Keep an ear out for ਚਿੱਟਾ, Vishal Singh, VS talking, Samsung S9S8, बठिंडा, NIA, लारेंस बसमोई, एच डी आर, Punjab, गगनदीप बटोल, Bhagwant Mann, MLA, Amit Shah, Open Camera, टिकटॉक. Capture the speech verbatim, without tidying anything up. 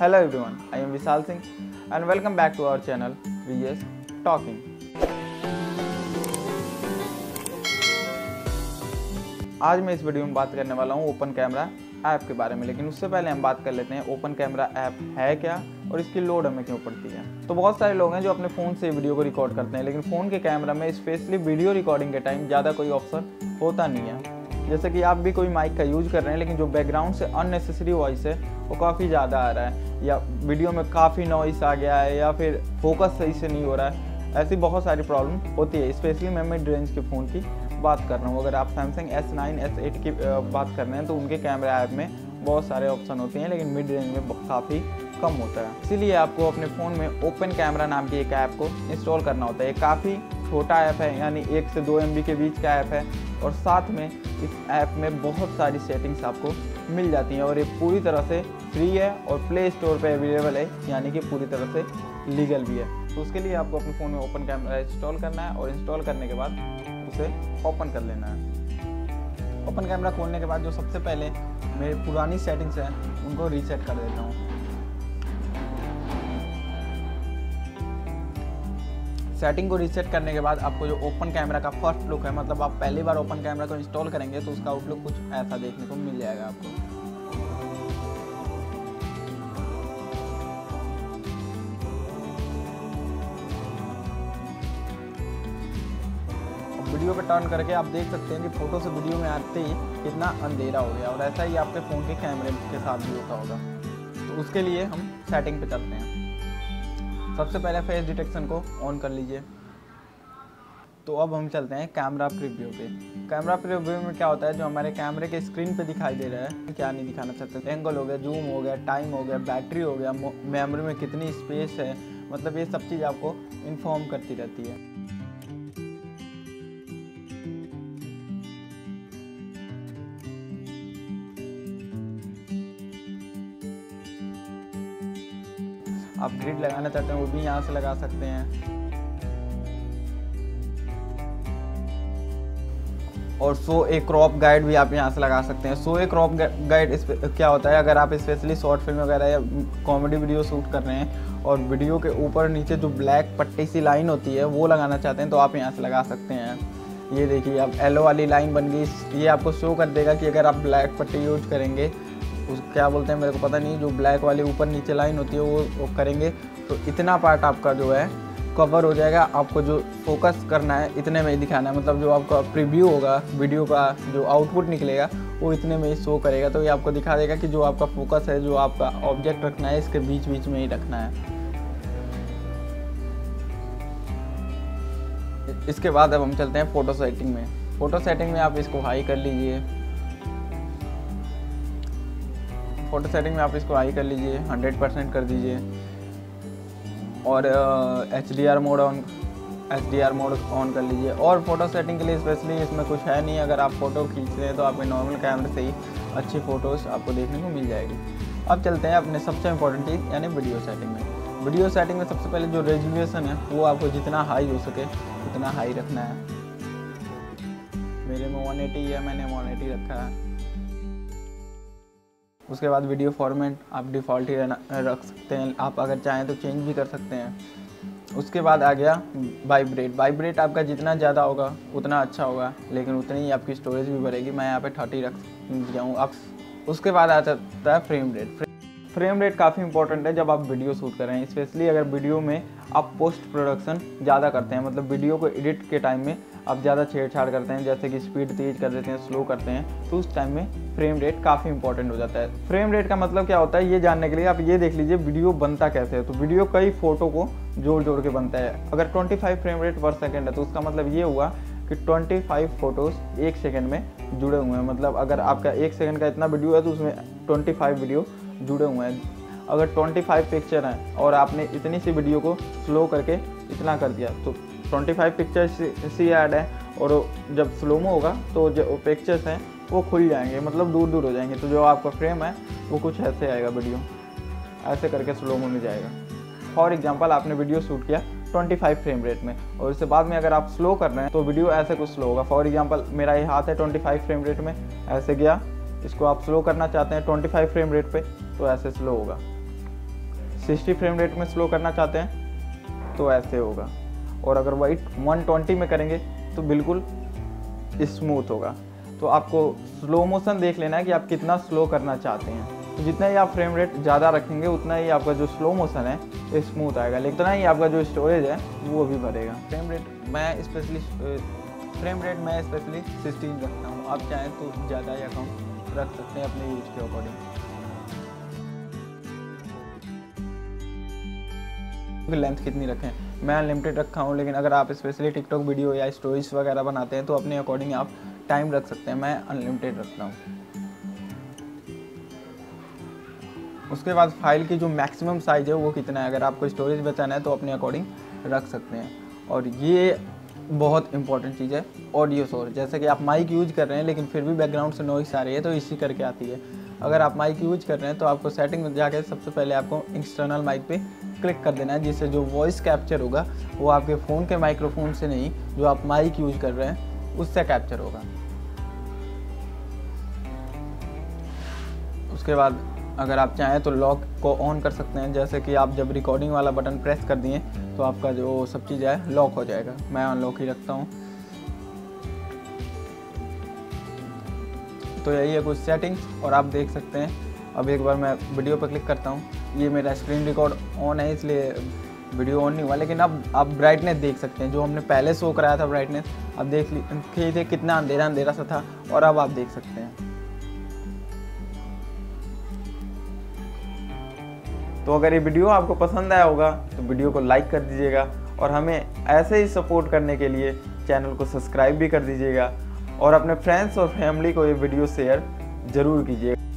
Hello everyone, I am Vishal Singh and welcome back to our channel V S Talking. आज मैं इस video में बात करने वाला हूँ ओपन कैमरा ऐप के बारे में, लेकिन उससे पहले हम बात कर लेते हैं ओपन कैमरा ऐप है क्या और इसकी लोड हमें क्यों पड़ती है। तो बहुत सारे लोग हैं जो अपने फ़ोन से वीडियो को रिकॉर्ड करते हैं, लेकिन फ़ोन के कैमरा में स्पेशली वीडियो रिकॉर्डिंग के टाइम ज़्यादा कोई ऑप्शन होता नहीं है। जैसे कि आप भी कोई माइक का यूज़ कर रहे हैं, लेकिन जो बैकग्राउंड से अननेसेसरी वॉइस है वो काफ़ी ज़्यादा आ रहा है, या वीडियो में काफ़ी नॉइस आ गया है, या फिर फोकस सही से नहीं हो रहा है। ऐसी बहुत सारी प्रॉब्लम होती है। स्पेशली मैं मिड रेंज के फ़ोन की बात कर रहा हूँ। अगर आप Samsung S nine S eight की बात कर रहे हैं तो उनके कैमरा ऐप में बहुत सारे ऑप्शन होते हैं, लेकिन मिड रेंज में काफ़ी कम होता है। इसीलिए आपको अपने फ़ोन में ओपन कैमरा नाम की एक ऐप को इंस्टॉल करना होता है। काफ़ी छोटा ऐप है, यानी एक से दो एम बी के बीच का ऐप है, और साथ में इस ऐप में बहुत सारी सेटिंग्स आपको मिल जाती हैं, और ये पूरी तरह से फ्री है और प्ले स्टोर पे अवेलेबल है, यानी कि पूरी तरह से लीगल भी है। तो उसके लिए आपको अपने फ़ोन में ओपन कैमरा इंस्टॉल करना है, और इंस्टॉल करने के बाद उसे ओपन कर लेना है। ओपन कैमरा खोलने के बाद जो सबसे पहले मेरी पुरानी सेटिंग्स हैं उनको रीसेट कर देता हूँ। सेटिंग को रीसेट करने के बाद आपको जो ओपन कैमरा का फर्स्ट लुक है, मतलब आप पहली बार ओपन कैमरा को इंस्टॉल करेंगे तो उसका आउटलुक कुछ ऐसा देखने को मिल जाएगा आपको। वीडियो पे टर्न करके आप देख सकते हैं कि फोटो से वीडियो में आते ही कितना अंधेरा हो गया, और ऐसा ही आपके फ़ोन के कैमरे के साथ भी होता होगा। तो उसके लिए हम सेटिंग पे चलते हैं। सबसे पहले फेस डिटेक्शन को ऑन कर लीजिए। तो अब हम चलते हैं कैमरा प्रीव्यू पे। कैमरा प्रीव्यू में क्या होता है, जो हमारे कैमरे के स्क्रीन पे दिखाई दे रहा है क्या नहीं दिखाना चाहते, एंगल हो गया, जूम हो गया, टाइम हो गया, बैटरी हो गया, मेमोरी में कितनी स्पेस है, मतलब ये सब चीज़ आपको इन्फॉर्म करती रहती है। आप ग्रिड लगाना चाहते हैं वो भी यहाँ से लगा सकते हैं, और सो ए क्रॉप गाइड भी आप यहाँ से लगा सकते हैं। सो ए क्रॉप गाइड क्या होता है, अगर आप स्पेशली शॉर्ट फिल्म वगैरह या कॉमेडी वीडियो शूट कर रहे हैं और वीडियो के ऊपर नीचे जो ब्लैक पट्टी सी लाइन होती है वो लगाना चाहते हैं तो आप यहाँ से लगा सकते हैं। ये देखिए, अब येलो वाली लाइन बन गई, ये आपको शो कर देगा कि अगर आप ब्लैक पट्टी यूज करेंगे, उस क्या बोलते हैं मेरे को पता नहीं, जो ब्लैक वाली ऊपर नीचे लाइन होती है वो, वो करेंगे तो इतना पार्ट आपका जो है कवर हो जाएगा। आपको जो फोकस करना है इतने में ही दिखाना है, मतलब जो आपका प्रीव्यू होगा वीडियो का, जो आउटपुट निकलेगा वो इतने में ही शो करेगा। तो ये आपको दिखा देगा कि जो आपका फोकस है, जो आपका ऑब्जेक्ट रखना है, इसके बीच बीच में ही रखना है। इसके बाद अब हम चलते हैं फ़ोटो सेटिंग में। फ़ोटो सेटिंग में आप इसको हाई कर लीजिए। फ़ोटो सेटिंग में आप इसको हाई कर लीजिए, हंड्रेड परसेंट कर दीजिए, और एच डी आर mode on एच डी आर mode on कर लीजिए। और फ़ोटो सेटिंग के लिए स्पेशली इसमें कुछ है नहीं, अगर आप फ़ोटो खींच रहे हैं तो आपके नॉर्मल कैमरे से ही अच्छी फ़ोटोज़ आपको देखने को मिल जाएगी। अब चलते हैं अपने सबसे इम्पोर्टेंट चीज़ यानी वीडियो सेटिंग में। वीडियो सेटिंग में सबसे पहले जो रेजोल्यूशन है वो आपको जितना हाई हो सके उतना हाई रखना है। मेरे में वन एटी है, मैंने वन एटी रखा है। उसके बाद वीडियो फॉर्मेट आप डिफ़ॉल्ट ही रख सकते हैं, आप अगर चाहें तो चेंज भी कर सकते हैं। उसके बाद आ गया वाइब्रेट। वाइब्रेट आपका जितना ज़्यादा होगा उतना अच्छा होगा, लेकिन उतनी ही आपकी स्टोरेज भी बढ़ेगी। मैं यहाँ पे थर्टी रख दिया हूँ। आप उसके बाद आ जाता है फ्रेम रेट। फ्रेम रेट काफ़ी इंपॉर्टेंट है जब आप वीडियो शूट कर रहे हैं, स्पेशली अगर वीडियो में आप पोस्ट प्रोडक्शन ज़्यादा करते हैं, मतलब वीडियो को एडिट के टाइम में आप ज़्यादा छेड़छाड़ करते हैं, जैसे कि स्पीड तेज़ कर देते हैं, स्लो करते हैं, तो उस टाइम में फ्रेम रेट काफ़ी इंपॉर्टेंट हो जाता है। फ्रेम रेट का मतलब क्या होता है, ये जानने के लिए आप ये देख लीजिए वीडियो बनता कैसे है। तो वीडियो कई फ़ोटो को जोड़ जोड़ के बनता है। अगर पच्चीस फ्रेम रेट पर सेकेंड है तो उसका मतलब ये हुआ कि पच्चीस फ़ोटोज़ एक सेकेंड में जुड़े हुए हैं। मतलब अगर आपका एक सेकेंड का इतना वीडियो है तो उसमें पच्चीस वीडियो जुड़े हुए हैं। अगर पच्चीस पिक्चर हैं और आपने इतनी सी वीडियो को स्लो करके इतना कर दिया तो पच्चीस पिक्चर्स सी ऐड है, और जब स्लोमो होगा तो जो पिक्चर्स हैं वो खुल जाएंगे, मतलब दूर दूर हो जाएंगे। तो जो आपका फ्रेम है वो कुछ ऐसे आएगा, वीडियो ऐसे करके स्लोमो में जाएगा। फॉर एग्जांपल आपने वीडियो शूट किया पच्चीस फ्रेम रेट में, और इससे बाद में अगर आप स्लो कर रहे हैं तो वीडियो ऐसे कुछ स्लो होगा। फॉर एग्जांपल मेरा ये हाथ है पच्चीस फ्रेम रेट में, ऐसे गया। इसको आप स्लो करना चाहते हैं पच्चीस फ्रेम रेट पर तो ऐसे स्लो होगा। सिक्सटी फ्रेम रेट में स्लो करना चाहते हैं तो ऐसे होगा, और अगर वाइट वन ट्वेंटी में करेंगे तो बिल्कुल स्मूथ होगा। तो आपको स्लो मोशन देख लेना है कि आप कितना स्लो करना चाहते हैं। तो जितना ही आप फ्रेम रेट ज़्यादा रखेंगे उतना ही आपका जो स्लो मोशन है ये स्मूथ आएगा, लेकिन उतना ही आपका जो स्टोरेज है वो भी भरेगा। फ्रेम रेट मैं स्पेशली फ्रेम रेट मैं स्पेशली सिक्सटीन रखता हूँ, आप चाहें तो ज़्यादा या कम रख सकते हैं अपने यूज के अकॉर्डिंग। लेंथ कितनी रखें, मैं अनलिमिटेड रखा हूँ, लेकिन अगर आप स्पेशली टिकटॉक वीडियो या स्टोरीज वगैरह बनाते हैं तो अपने अकॉर्डिंग आप टाइम रख सकते हैं। मैं अनलिमिटेड रखता हूँ। उसके बाद फाइल की जो मैक्सिमम साइज़ है वो कितना है, अगर आपको स्टोरेज बचाना है तो अपने अकॉर्डिंग रख सकते हैं। और ये बहुत इंपॉर्टेंट चीज़ है ऑडियो सोर्स, जैसे कि आप माइक यूज कर रहे हैं लेकिन फिर भी बैकग्राउंड से नॉइस आ रही है तो इसी करके आती है। अगर आप माइक यूज कर रहे हैं तो आपको सेटिंग में जाकर सबसे पहले आपको एक्सटर्नल माइक पे क्लिक कर देना है, जिससे जो वॉइस कैप्चर होगा वो आपके फ़ोन के माइक्रोफोन से नहीं, जो आप माइक यूज कर रहे हैं उससे कैप्चर होगा। उसके बाद अगर आप चाहें तो लॉक को ऑन कर सकते हैं, जैसे कि आप जब रिकॉर्डिंग वाला बटन प्रेस कर दिए तो आपका जो सब चीज़ है लॉक हो जाएगा। मैं अनलॉक ही रखता हूँ। तो यही है कुछ सेटिंग्स, और आप देख सकते हैं। अब एक बार मैं वीडियो पर क्लिक करता हूँ, ये मेरा स्क्रीन रिकॉर्ड ऑन है इसलिए वीडियो ऑन नहीं हुआ, लेकिन अब आप ब्राइटनेस देख सकते हैं जो हमने पहले शो कराया था। ब्राइटनेस अब देख लीजिए कितना अंधेरा अंधेरा सा था, और अब आप देख सकते हैं। तो अगर ये वीडियो आपको पसंद आया होगा तो वीडियो को लाइक कर दीजिएगा, और हमें ऐसे ही सपोर्ट करने के लिए चैनल को सब्सक्राइब भी कर दीजिएगा, और अपने फ्रेंड्स और फैमिली को ये वीडियो शेयर ज़रूर कीजिएगा।